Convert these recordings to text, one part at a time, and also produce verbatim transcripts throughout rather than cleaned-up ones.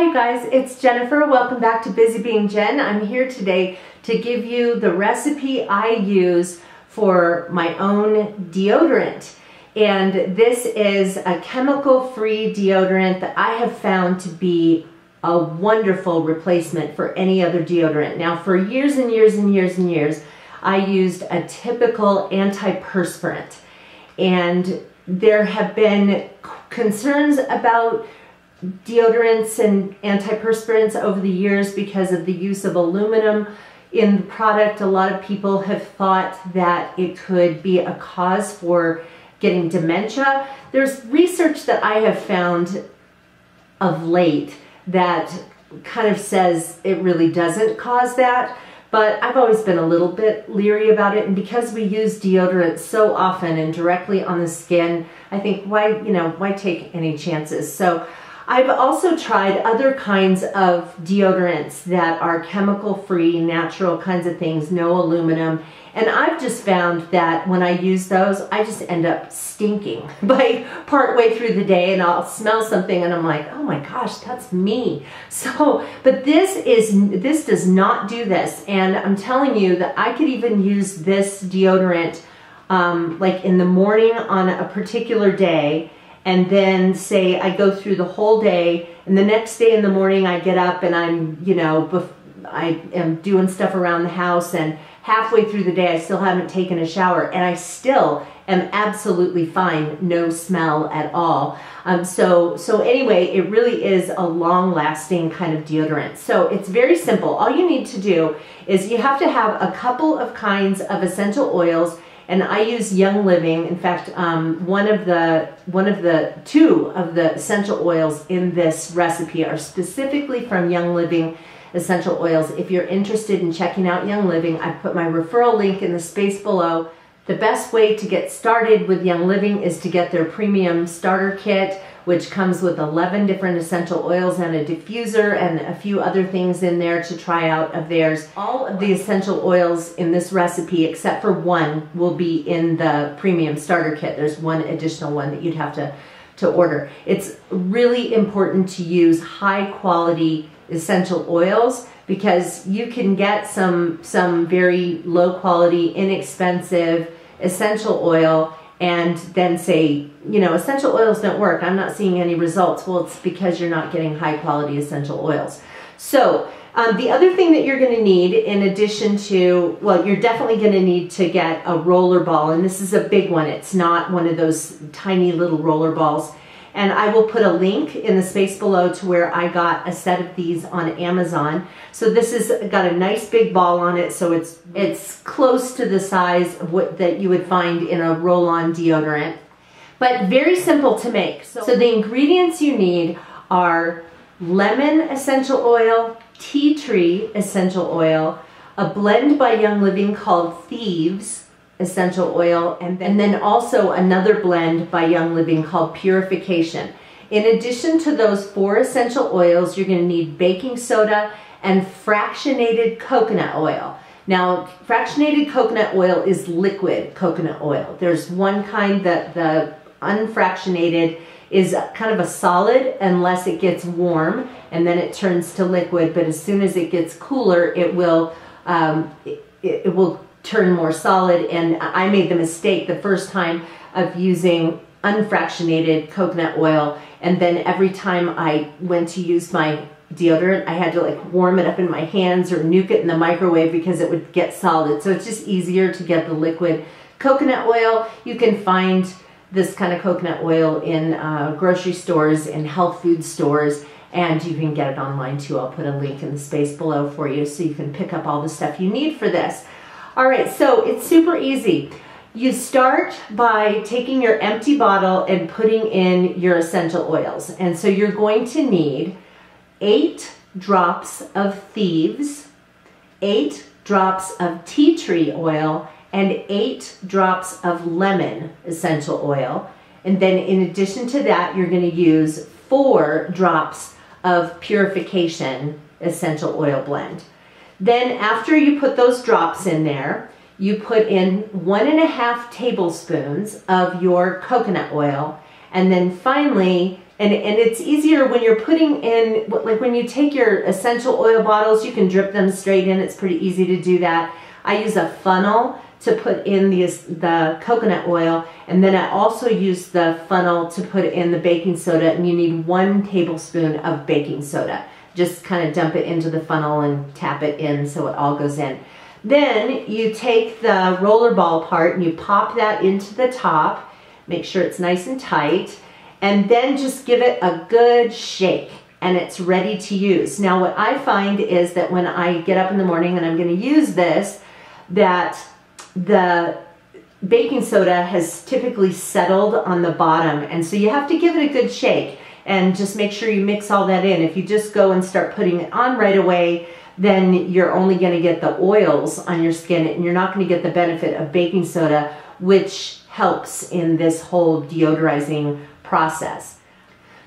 Hi you guys, it's Jennifer. Welcome back to Busy Being Jen. I'm here today to give you the recipe I use for my own deodorant. And this is a chemical-free deodorant that I have found to be a wonderful replacement for any other deodorant. Now for years and years and years and years, I used a typical antiperspirant. And there have been concerns about deodorants and antiperspirants over the years because of the use of aluminum in the product. A lot of people have thought that it could be a cause for getting dementia. There's research that I have found of late that kind of says it really doesn't cause that, but I've always been a little bit leery about it. And because we use deodorant so often and directly on the skin, I think why, you know, why take any chances? So I've also tried other kinds of deodorants that are chemical-free, natural kinds of things, no aluminum, and I've just found that when I use those, I just end up stinking by partway through the day, and I'll smell something, and I'm like, oh my gosh, that's me. So, but this is this does not do this, and I'm telling you that I could even use this deodorant um, like in the morning on a particular day. And then say I go through the whole day, and the next day in the morning I get up and I'm, you know, I am doing stuff around the house, and halfway through the day I still haven't taken a shower, and I still am absolutely fine, no smell at all. Um, so, so anyway, it really is a long-lasting kind of deodorant. So it's very simple. All you need to do is you have to have a couple of kinds of essential oils. And I use Young Living. In fact, um, one of the one of the two of the essential oils in this recipe are specifically from Young Living essential oils. If you're interested in checking out Young Living, I put my referral link in the space below. The best way to get started with Young Living is to get their premium starter kit, which comes with eleven different essential oils and a diffuser and a few other things in there to try out of theirs. All of the essential oils in this recipe, except for one, will be in the premium starter kit. There's one additional one that you'd have to, to order. It's really important to use high quality essential oils because you can get some, some very low quality, inexpensive essential oil and then say, you know, essential oils don't work, I'm not seeing any results. Well, it's because you're not getting high quality essential oils. So um, the other thing that you're gonna need in addition to, well, you're definitely gonna need to get a roller ball, and this is a big one. It's not one of those tiny little roller balls. And I will put a link in the space below to where I got a set of these on Amazon. So this has got a nice big ball on it, so it's it's close to the size of what that you would find in a roll-on deodorant, but very simple to make. So, so the ingredients you need are lemon essential oil, tea tree essential oil, a blend by Young Living called Thieves essential oil, and then, and then also another blend by Young Living called Purification. In addition to those four essential oils, you're going to need baking soda and fractionated coconut oil. Now, fractionated coconut oil is liquid coconut oil. There's one kind that the unfractionated is kind of a solid unless it gets warm, and then it turns to liquid, but as soon as it gets cooler, it will, um, it, it will turn more solid. And I made the mistake the first time of using unfractionated coconut oil, and then every time I went to use my deodorant, I had to like warm it up in my hands or nuke it in the microwave because it would get solid. So it's just easier to get the liquid coconut oil. You can find this kind of coconut oil in uh, grocery stores and health food stores, and you can get it online too. I'll put a link in the space below for you so you can pick up all the stuff you need for this. All right, so it's super easy. You start by taking your empty bottle and putting in your essential oils. And so you're going to need eight drops of Thieves, eight drops of tea tree oil, and eight drops of lemon essential oil. And then in addition to that, you're gonna use four drops of Purification essential oil blend. Then after you put those drops in there, you put in one and a half tablespoons of your coconut oil, and then finally And, and it's easier when you're putting in, like when you take your essential oil bottles, you can drip them straight in. It's pretty easy to do that. I use a funnel to put in these, the coconut oil, and then I also use the funnel to put in the baking soda, and you need one tablespoon of baking soda. Just kind of dump it into the funnel and tap it in so it all goes in. Then you take the roller ball part and you pop that into the top. Make sure it's nice and tight. And then just give it a good shake and it's ready to use. Now what I find is that when I get up in the morning and I'm going to use this, that the baking soda has typically settled on the bottom, and so you have to give it a good shake and just make sure you mix all that in. If you just go and start putting it on right away, then you're only going to get the oils on your skin and you're not going to get the benefit of baking soda, which helps in this whole deodorizing process.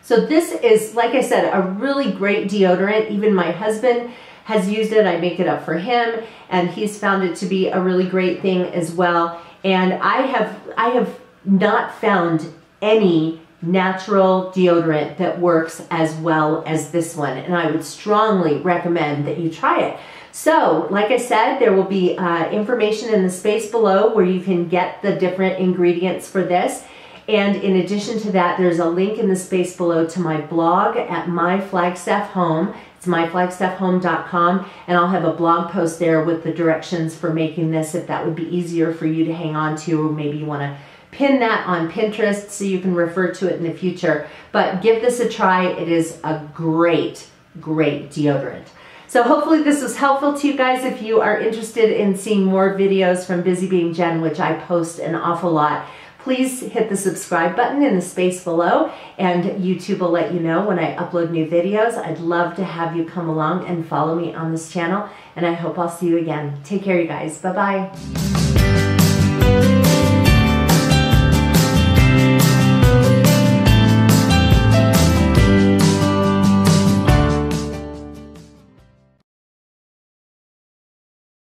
So this is, like I said, a really great deodorant. Even my husband has used it. I make it up for him and he's found it to be a really great thing as well. And I have, I have not found any natural deodorant that works as well as this one. And I would strongly recommend that you try it. So, like I said, there will be uh, information in the space below where you can get the different ingredients for this. And in addition to that, there's a link in the space below to my blog at My Flagstaff Home. It's my flagstaff home dot com, and I'll have a blog post there with the directions for making this if that would be easier for you to hang on to, or maybe you want to pin that on Pinterest so you can refer to it in the future. But give this a try. It is a great, great deodorant. So hopefully this was helpful to you guys. If you are interested in seeing more videos from Busy Being Jen, which I post an awful lot, please hit the subscribe button in the space below, and YouTube will let you know when I upload new videos. I'd love to have you come along and follow me on this channel, and I hope I'll see you again. Take care, you guys. Bye-bye.